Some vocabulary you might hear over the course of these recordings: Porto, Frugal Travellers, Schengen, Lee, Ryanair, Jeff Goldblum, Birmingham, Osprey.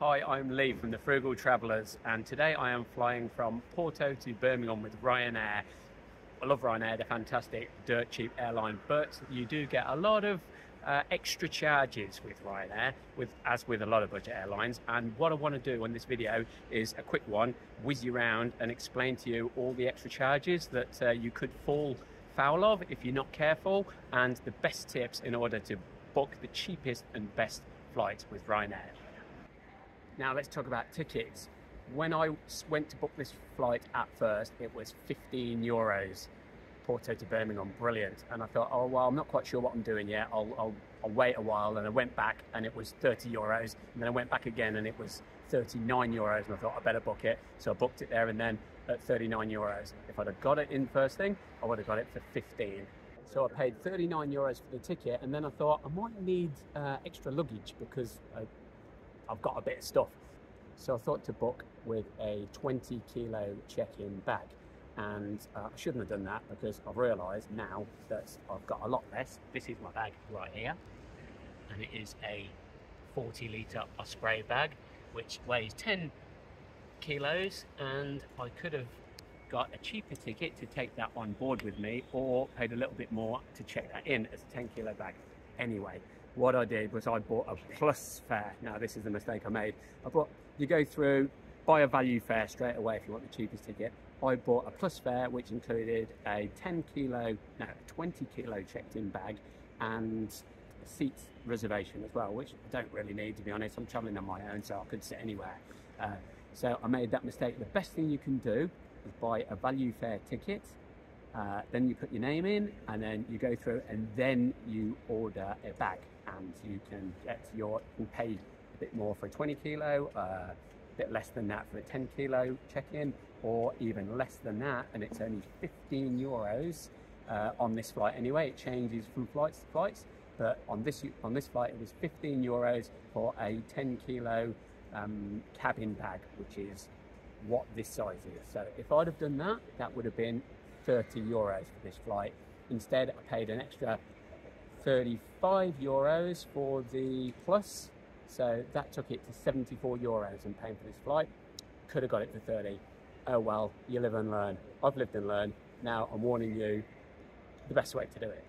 Hi, I'm Lee from the Frugal Travellers, and today I am flying from Porto to Birmingham with Ryanair. I love Ryanair, they're fantastic, dirt cheap airline, but you do get a lot of extra charges with Ryanair, as with a lot of budget airlines. And what I want to do on this video is a quick one, whiz you round and explain to you all the extra charges that you could fall foul of if you're not careful, and the best tips in order to book the cheapest and best flights with Ryanair. Now let's talk about tickets. When I went to book this flight at first, it was €15, Porto to Birmingham, brilliant. And I thought, oh, well, I'm not quite sure what I'm doing yet. I'll wait a while. And I went back and it was €30. And then I went back again and it was €39. And I thought I better book it. So I booked it there and then at €39. If I'd have got it in first thing, I would have got it for 15. So I paid €39 for the ticket. And then I thought I might need extra luggage because I've got a bit of stuff. So I thought to book with a 20-kilo check-in bag, and I shouldn't have done that because I've realised now that I've got a lot less. This is my bag right here, and it is a 40-litre Osprey bag, which weighs 10 kilos, and I could have got a cheaper ticket to take that on board with me, or paid a little bit more to check that in as a 10-kilo bag. Anyway, what I did was I bought a plus fare. Now this is the mistake I made. I bought, you go through, buy a value fare straight away if you want the cheapest ticket. I bought a plus fare which included a 20 kilo checked in bag and a seat reservation as well, which I don't really need, to be honest. I'm traveling on my own, so I could sit anywhere. So I made that mistake. The best thing you can do is buy a value fare ticket. Then you put your name in and then you go through and then you order a bag, and you can get your, you pay a bit more for a 20 kilo, a bit less than that for a 10 kilo check-in, or even less than that, and it's only €15 on this flight anyway. It changes from flights to flights, but on this flight it was €15 for a 10 kilo cabin bag, which is what this size is. So if I'd have done that, that would have been €30 for this flight. Instead, I paid an extra €35 for the plus, so that took it to €74 in paying for this flight. Could have got it for 30. Oh well, you live and learn. I've lived and learned. Now I'm warning you, the best way to do it.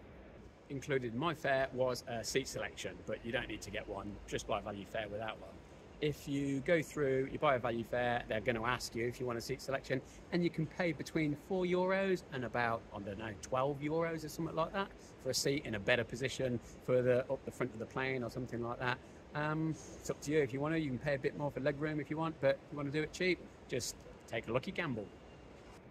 Included in my fare was a seat selection, but you don't need to get one. Just buy a value fare without one. If you go through, you buy a value fare, they're going to ask you if you want a seat selection, and you can pay between €4 and about, I don't know, €12 or something like that for a seat in a better position further up the front of the plane or something like that. It's up to you. If you want to, you can pay a bit more for leg room if you want, but if you want to do it cheap, just take a lucky gamble.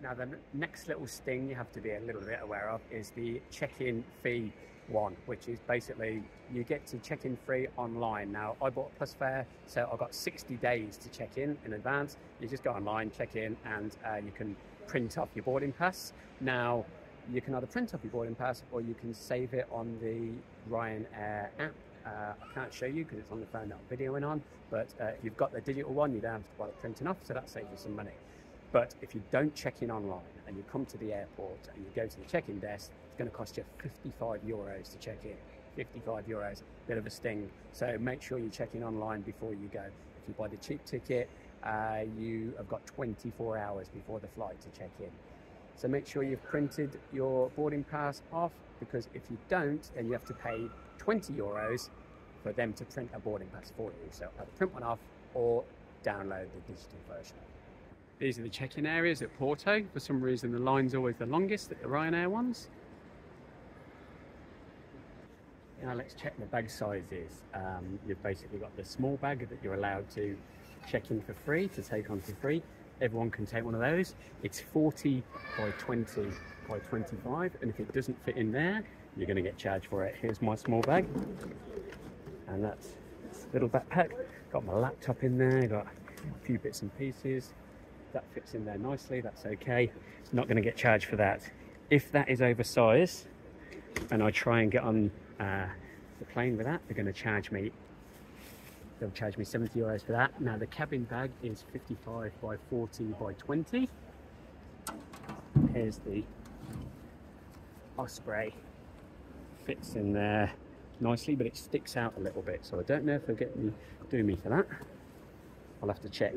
Now, the next little sting you have to be a little bit aware of is the check-in fee one, which is basically you get to check in free online. Now, I bought a plus fare, so I got 60 days to check in advance. You just go online, check in, and you can print off your boarding pass. Now, you can either print off your boarding pass or you can save it on the Ryanair app. I can't show you because it's on the phone that I'm videoing on, but if you've got the digital one, you don't have to buy the printing off, so that saves you some money. But if you don't check in online and you come to the airport and you go to the check-in desk, it's going to cost you €55 to check in. €55, bit of a sting. So make sure you check in online before you go. If you buy the cheap ticket, you have got 24 hours before the flight to check in. So make sure you've printed your boarding pass off, because if you don't, then you have to pay €20 for them to print a boarding pass for you. So either print one off or download the digital version. These are the check-in areas at Porto. For some reason, the line's always the longest at the Ryanair ones. Now let's check the bag sizes. You've basically got the small bag that you're allowed to check in for free, to take on for free. Everyone can take one of those. It's 40 by 20 by 25, and if it doesn't fit in there, you're going to get charged for it. Here's my small bag, and that's this little backpack. Got my laptop in there, got a few bits and pieces. That fits in there nicely, that's okay. Not going to get charged for that. If that is oversized and I try and get on the plane with that, they're going to charge me. They'll charge me €70 for that. Now the cabin bag is 55 by 40 by 20. Here's the Osprey. Fits in there nicely, but it sticks out a little bit, so I don't know if they'll get me, do me for that. I'll have to check.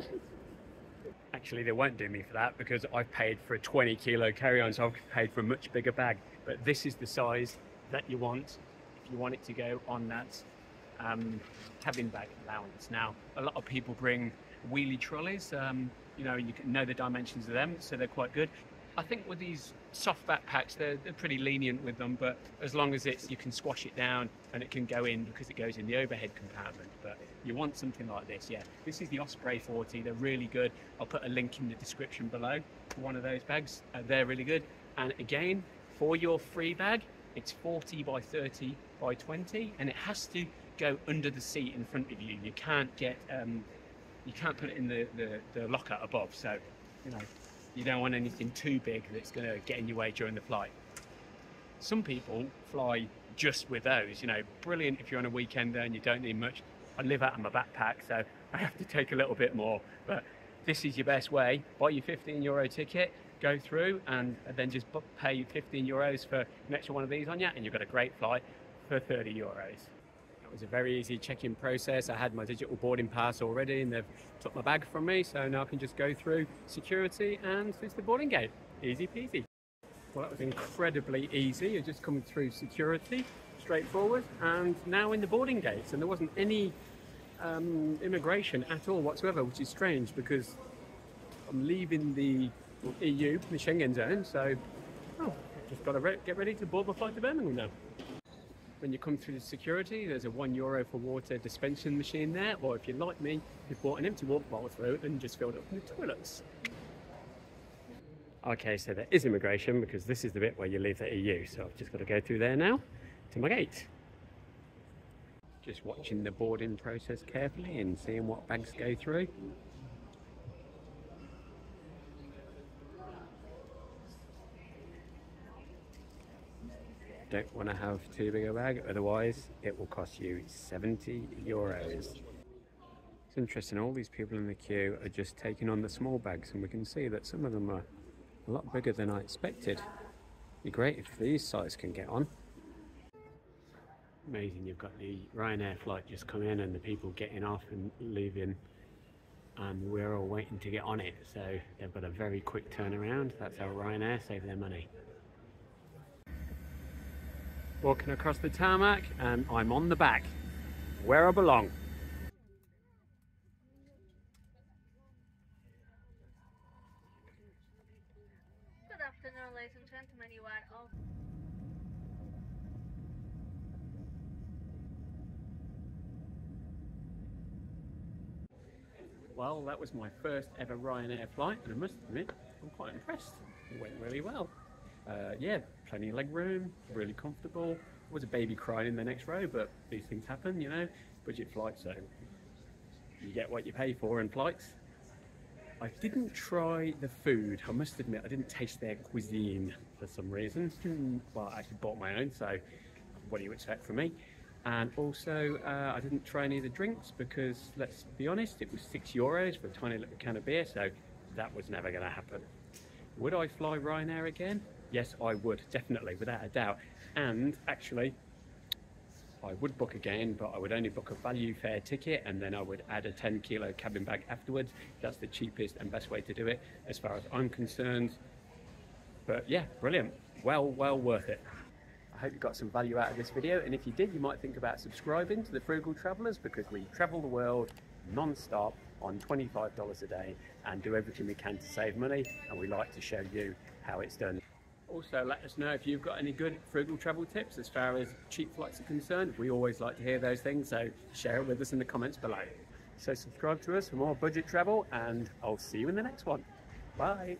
Actually, they won't do me for that because I've paid for a 20-kilo carry-on, so I've paid for a much bigger bag. But this is the size that you want if you want it to go on that cabin bag allowance. Now, a lot of people bring wheelie trolleys. You know, you can know the dimensions of them, so they're quite good. I think with these soft backpacks, they're pretty lenient with them, but as long as it's, you can squash it down and it can go in because it goes in the overhead compartment. But you want something like this, yeah. This is the Osprey 40, they're really good. I'll put a link in the description below for one of those bags. They're really good. And again, for your free bag, it's 40 by 30 by 20, and it has to go under the seat in front of you. You can't get, you can't put it in the locker above, so, you know, you don't want anything too big that's going to get in your way during the flight. Some people fly just with those, you know, brilliant if you're on a weekend there and you don't need much. I live out of my backpack, so I have to take a little bit more, but this is your best way. Buy your €15 ticket, go through, and then just pay €15 for an extra one of these on you, and you've got a great flight for €30. It was a very easy check-in process. I had my digital boarding pass already and they've took my bag from me, so now I can just go through security and through to the boarding gate. Easy peasy. Well, that was incredibly easy. You're just coming through security, straightforward, and now in the boarding gates. And there wasn't any immigration at all whatsoever, which is strange because I'm leaving the EU, the Schengen zone, so just got to get ready to board my flight to Birmingham now. When you come through the security, there's a €1 for water dispensing machine there, or if you're like me, you've bought an empty water bottle through and just filled up in the toilets. Okay, so there is immigration because this is the bit where you leave the EU, so I've just got to go through there now to my gate. Just watching the boarding process carefully and seeing what bags go through. Don't want to have too big a bag, otherwise it will cost you €70. It's interesting, all these people in the queue are just taking on the small bags, and we can see that some of them are a lot bigger than I expected. It'd be great if these size can get on. Amazing, you've got the Ryanair flight just come in and the people getting off and leaving, and we're all waiting to get on it, so they've got a very quick turnaround. That's how Ryanair save their money. Walking across the tarmac, and I'm on the back, where I belong. Good afternoon, ladies and gentlemen, you are all... Well, that was my first ever Ryanair flight, and I must admit, I'm quite impressed. It went really well. Yeah, plenty of leg room, really comfortable. There was a baby crying in the next row, but these things happen, you know. Budget flights, so you get what you pay for in flights. I didn't try the food, I must admit. I didn't taste their cuisine for some reason. Well, I actually bought my own, so what do you expect from me? And also, I didn't try any of the drinks because, let's be honest, it was €6 for a tiny little can of beer, so that was never going to happen. Would I fly Ryanair again? Yes, I would, definitely, without a doubt. And actually, I would book again, but I would only book a value fare ticket, and then I would add a 10-kilo cabin bag afterwards. That's the cheapest and best way to do it, as far as I'm concerned. But yeah, brilliant. Well worth it. I hope you got some value out of this video, and if you did, you might think about subscribing to the Frugal Travellers, because we travel the world non-stop on $25 a day and do everything we can to save money, and we like to show you how it's done. Also, let us know if you've got any good frugal travel tips as far as cheap flights are concerned. We always like to hear those things, so share it with us in the comments below. So subscribe to us for more budget travel, and I'll see you in the next one. Bye.